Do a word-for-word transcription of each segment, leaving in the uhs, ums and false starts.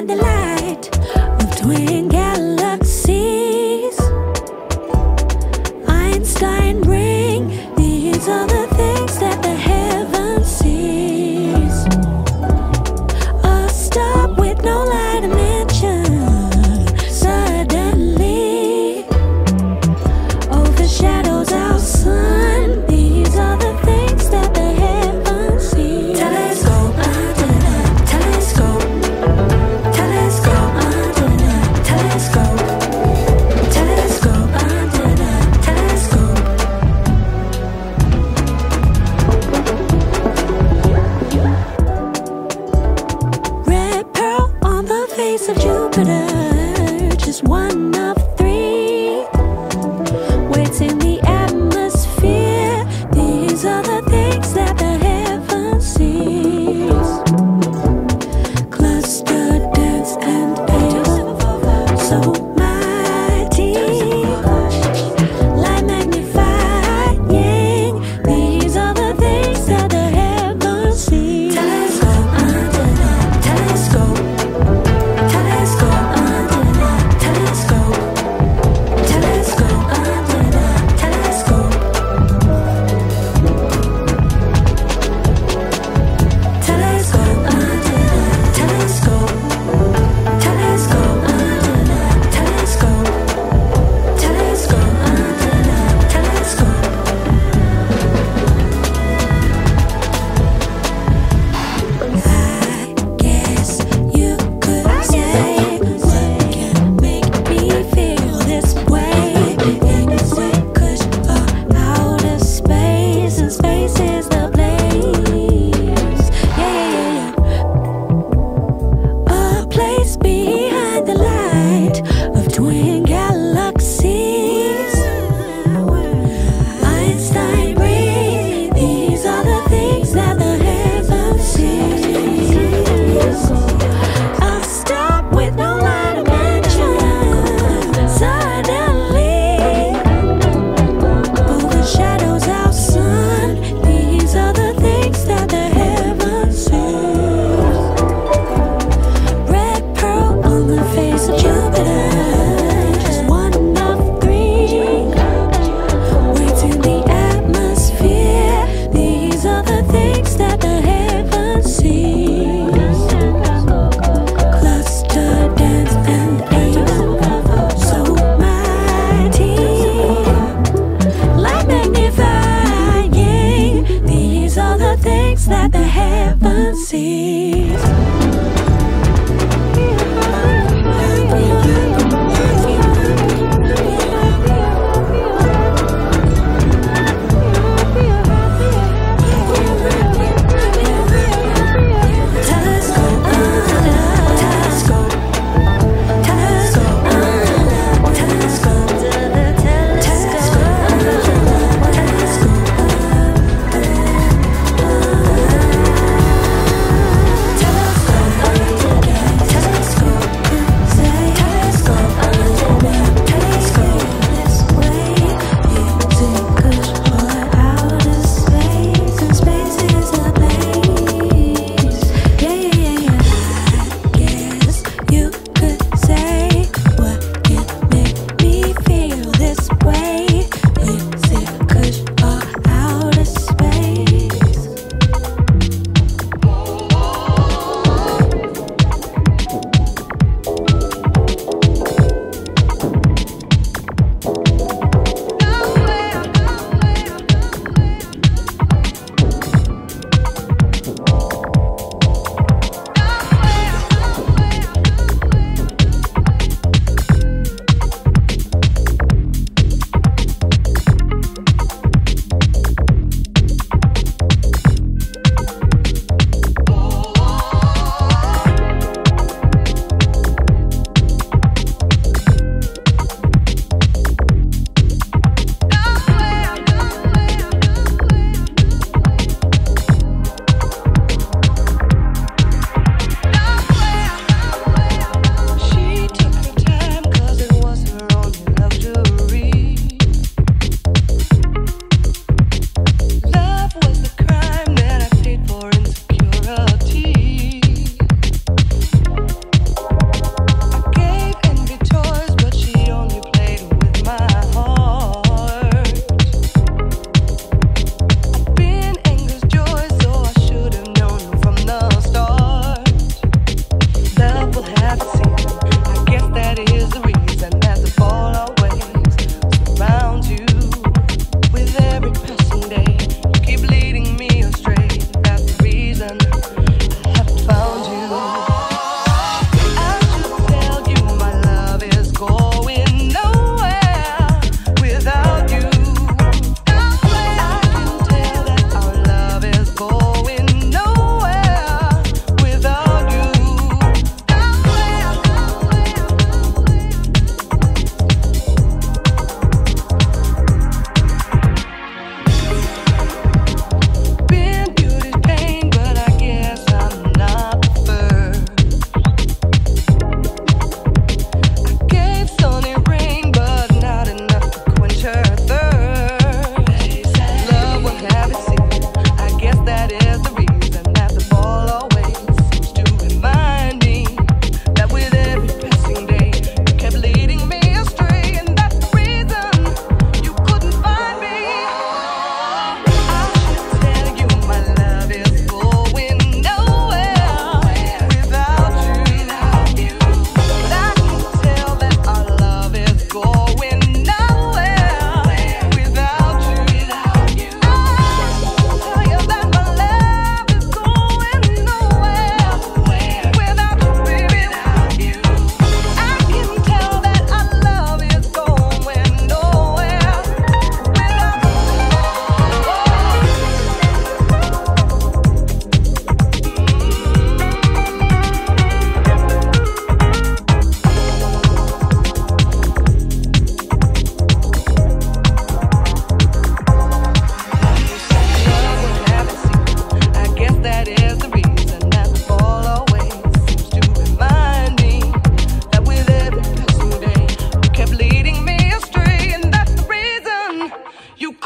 find the light of twin galaxies. Einstein bring these are the things that the heaven sees. A star with no light dimension suddenly overshadows our sun. Of Jupiter, just one of three weights in the atmosphere. These are the things that the heaven sees. Cluster dense and pale, so mighty, light magnifying. These are the things that the heaven sees. Telescope antenna, telescope. That the heaven sees.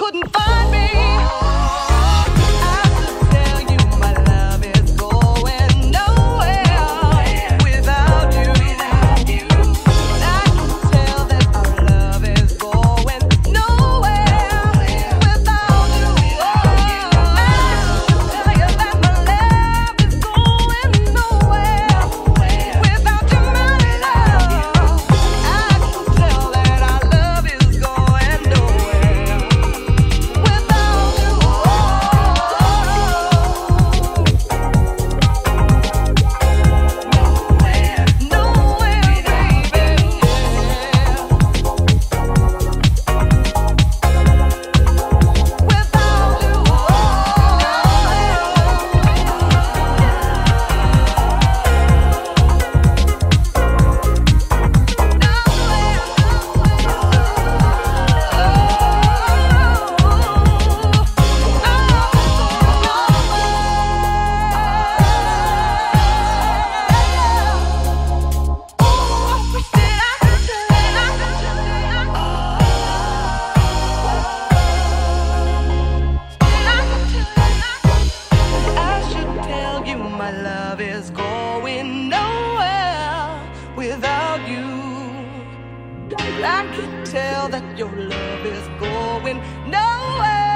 couldn't find me. I could tell you my love is going nowhere without you. And I can tell that our love is going nowhere without you. Oh, I can tell you that my love is going nowhere without you, my love. I can tell that our love is going nowhere without you. Oh, nowhere, nowhere, baby. Without you, oh, I wish that I could tell, I should tell you my love is going nowhere without you. I could tell that your love is going nowhere.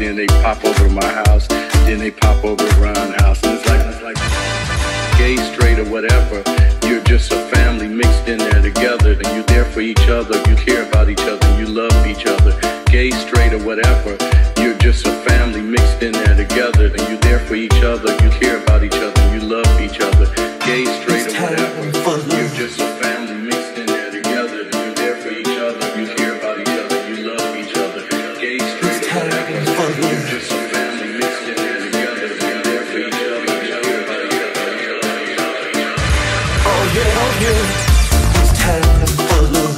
Then they pop over to my house, then they pop over to Ron's house, and it's like, it's like gay, straight, or whatever, you're just a family mixed in there together, and you're there for each other, you care about each other, you love each other. Gay, straight, or whatever, you're just a family mixed in there together, and you're there for each other, you care about each other, you love each other. Gay, straight, or whatever, you're just a family mixed in there together, and you're there for each other, you care about each other, you love each other. Gay, straight, or whatever, you're just a family mixed in there together, and you're there for each other, you care about each other, you love each other. Oh yeah, oh yeah, it's time for love.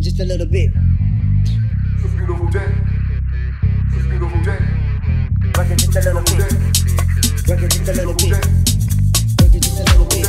Just a little bit. It's a beautiful day. It's a beautiful day. Work it just a little bit. Work it just a little bit. Work it just a little bit. Work it just a little bit.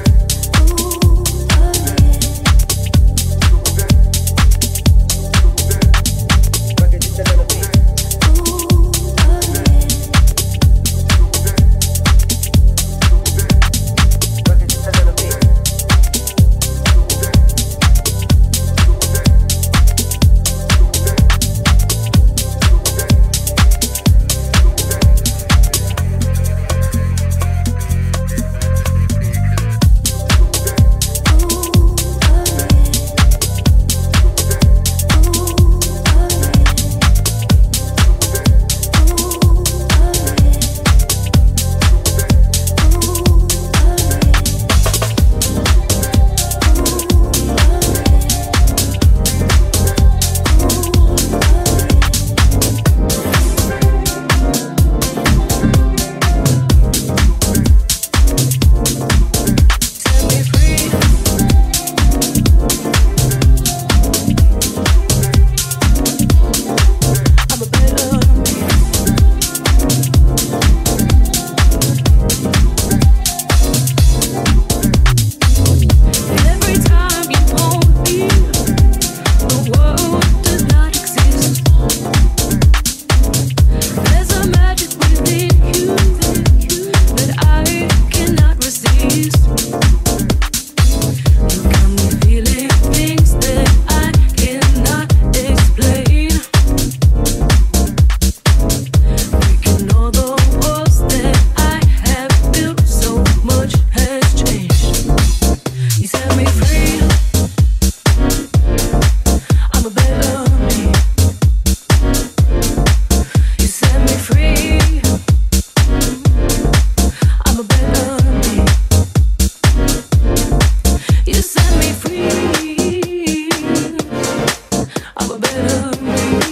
I'm a better man.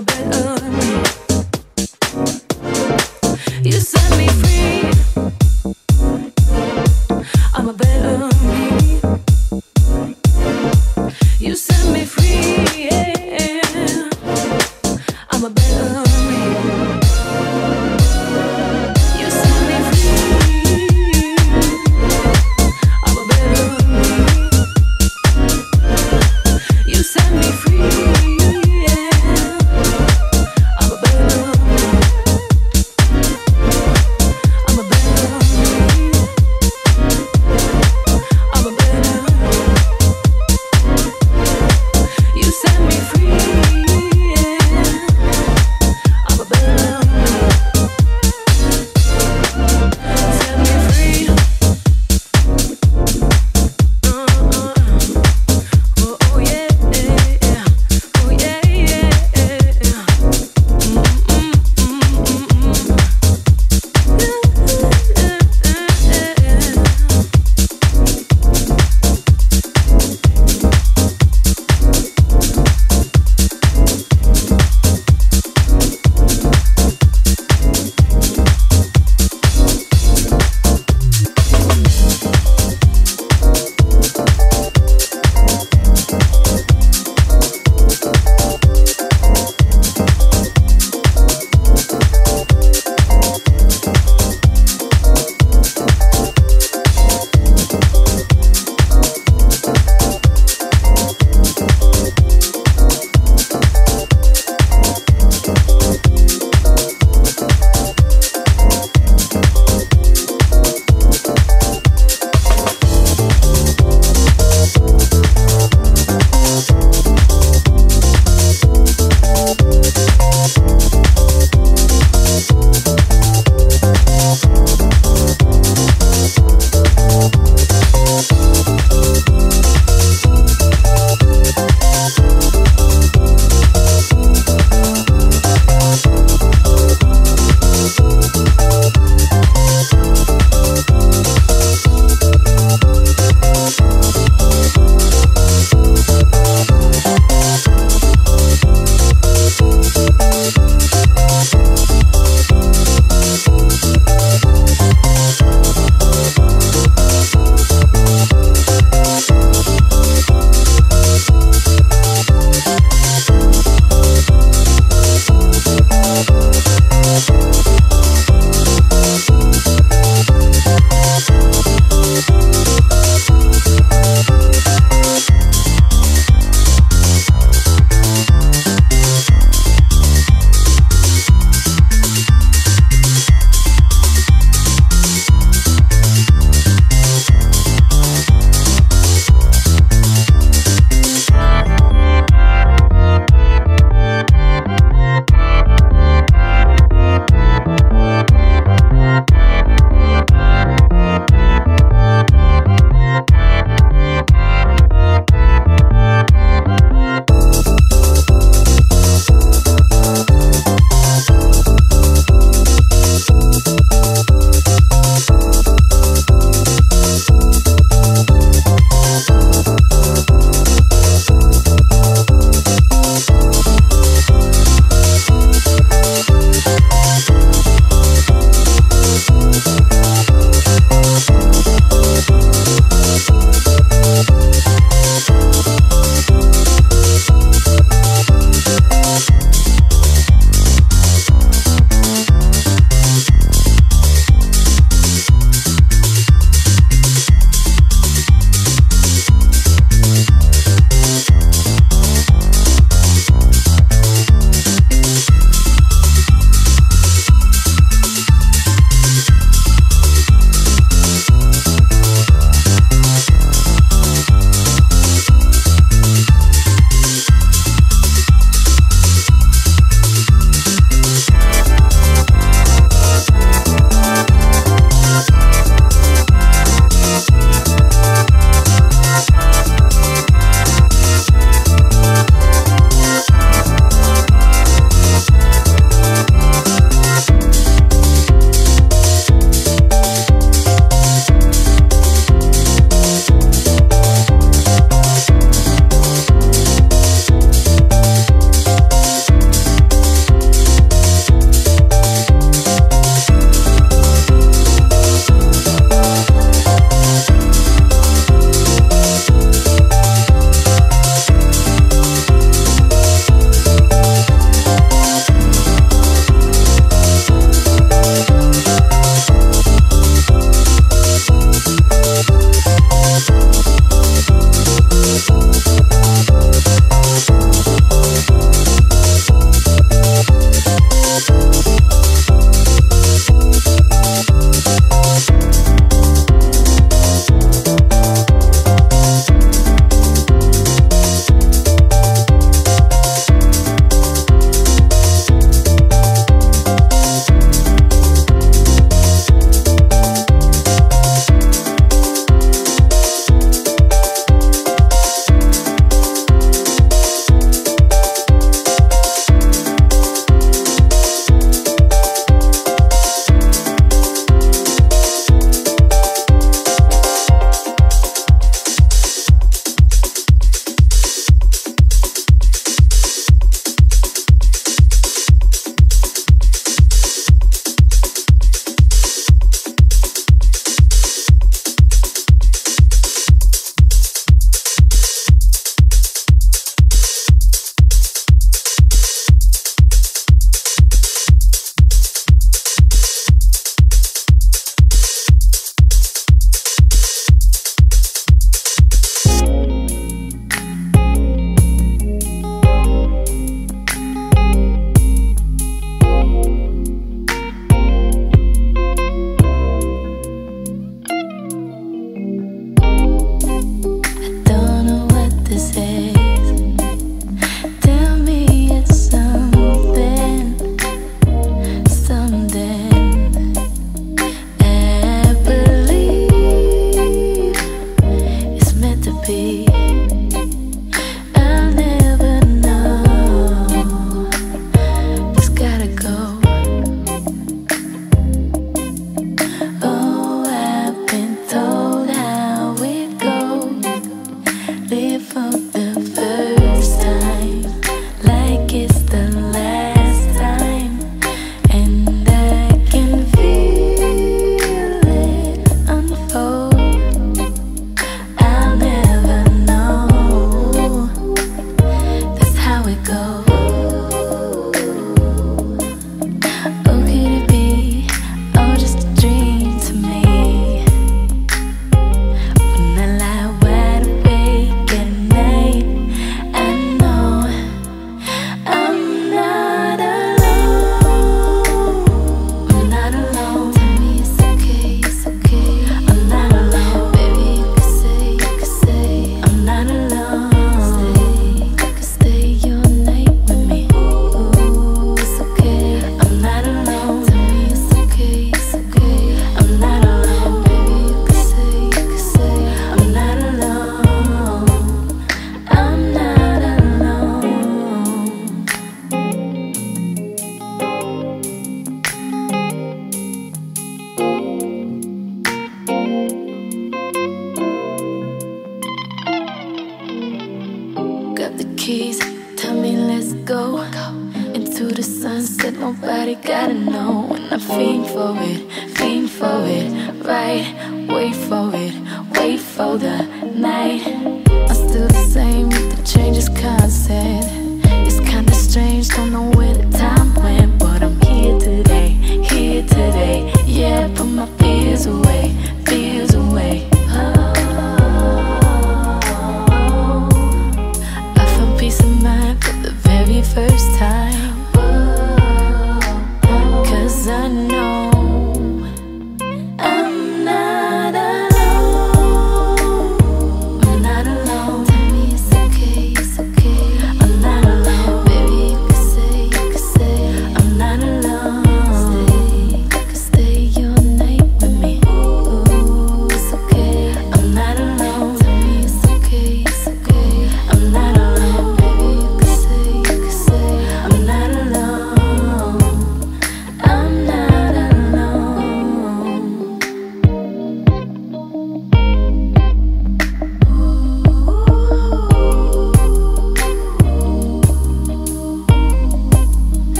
a better. You set me free. I'm a better me. You set me free. Yeah. I'm a better me. to the sunset, nobody gotta know. When I fiend for it, fiend for it, right? Wait for it, wait for the night. I'm still the same with the changes constant. It's kinda strange, don't know where the time